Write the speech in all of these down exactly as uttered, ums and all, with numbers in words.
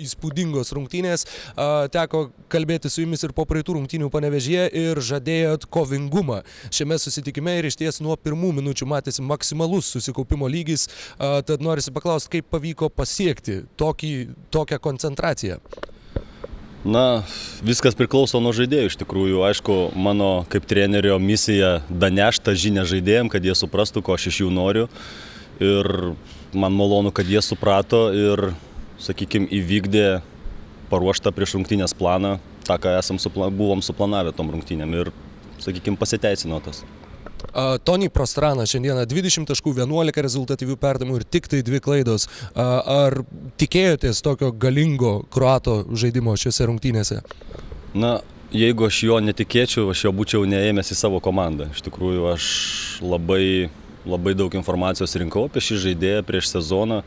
įspūdingos rungtynės. Teko kalbėti su jumis ir po praeitų rungtynių Panevėžyje ir žadėjot kovingumą šiame susitikime ir išties nuo pirmų minučių matėsi maksimalus susikaupimo lygis. Tad norisi paklausti, kaip pavyko pasiekti tokį, tokią koncentraciją? Na, viskas priklauso nuo žaidėjų iš tikrųjų. Aišku, mano kaip trenerio misija danešta žinę žaidėjim, kad jie suprastų, ko aš iš jų noriu. Ir man malonu, kad jie suprato ir, sakykime, įvykdė paruoštą prieš rungtynės planą, tą, ką esam supla... buvom suplanavę tom rungtynėm ir, sakykime, pasiteisino tas. Toni Prastrana šiandieną dvidešimt taškų, vienuolika rezultatyvių perdavimų ir tik tai dvi klaidos. Ar tikėjotės tokio galingo kroato žaidimo šiuose rungtynėse? Na, jeigu aš jo netikėčiau, aš jo būčiau neėmęs į savo komandą. Iš tikrųjų, aš labai, labai daug informacijos rinkau apie šį žaidėją prieš sezoną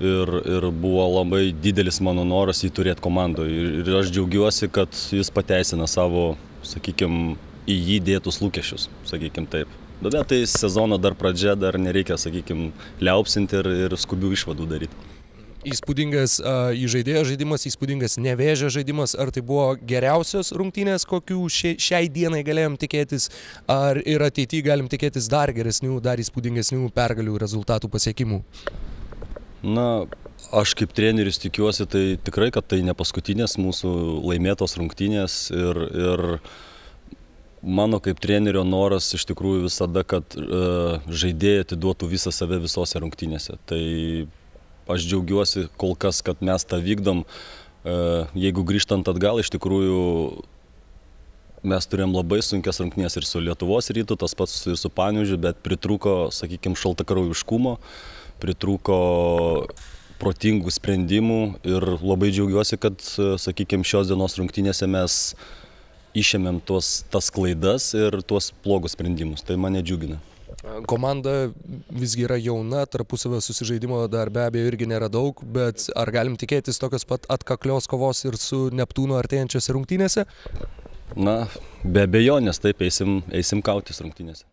ir, ir buvo labai didelis mano noras jį turėti komandoje. Ir, ir aš džiaugiuosi, kad jis pateisina savo, sakykime, į jį dėtus lūkesčius, sakykim taip. Bet tai sezono dar pradžia, dar nereikia, sakykim, liaupsinti ir, ir skubių išvadų daryti. Įspūdingas įžaidėjo žaidimas, įspūdingas Nevėžio žaidimas. Ar tai buvo geriausios rungtynės, kokių šia, šiai dienai galėjom tikėtis, ar ir ateityje galim tikėtis dar geresnių, dar įspūdingesnių pergalių, rezultatų, pasiekimų? Na, aš kaip treneris tikiuosi, tai tikrai, kad tai ne paskutinės mūsų laimėtos rungtynės ir, ir mano kaip trenerio noras iš tikrųjų visada, kad e, žaidėjai atiduotų visą save visose rungtynėse. Tai aš džiaugiuosi kol kas, kad mes tą vykdom. E, jeigu grįžtant atgal, iš tikrųjų mes turėjom labai sunkias rungtynės ir su Lietuvos rytu, tas pats ir su Panevėžiu, bet pritrūko, sakykime, šaltakraujiškumo, pritrūko protingų sprendimų ir labai džiaugiuosi, kad, sakykime, šios dienos rungtynėse mes išėmėm tuos, tas klaidas ir tuos blogus sprendimus. Tai mane džiugina. Komanda visgi yra jauna, tarpusavio susižaidimo dar be abejo irgi nėra daug, bet ar galim tikėtis tokios pat atkaklios kovos ir su Neptūno artėjančiose rungtynėse? Na, be abejonės, taip eisim, eisim kautis rungtynėse.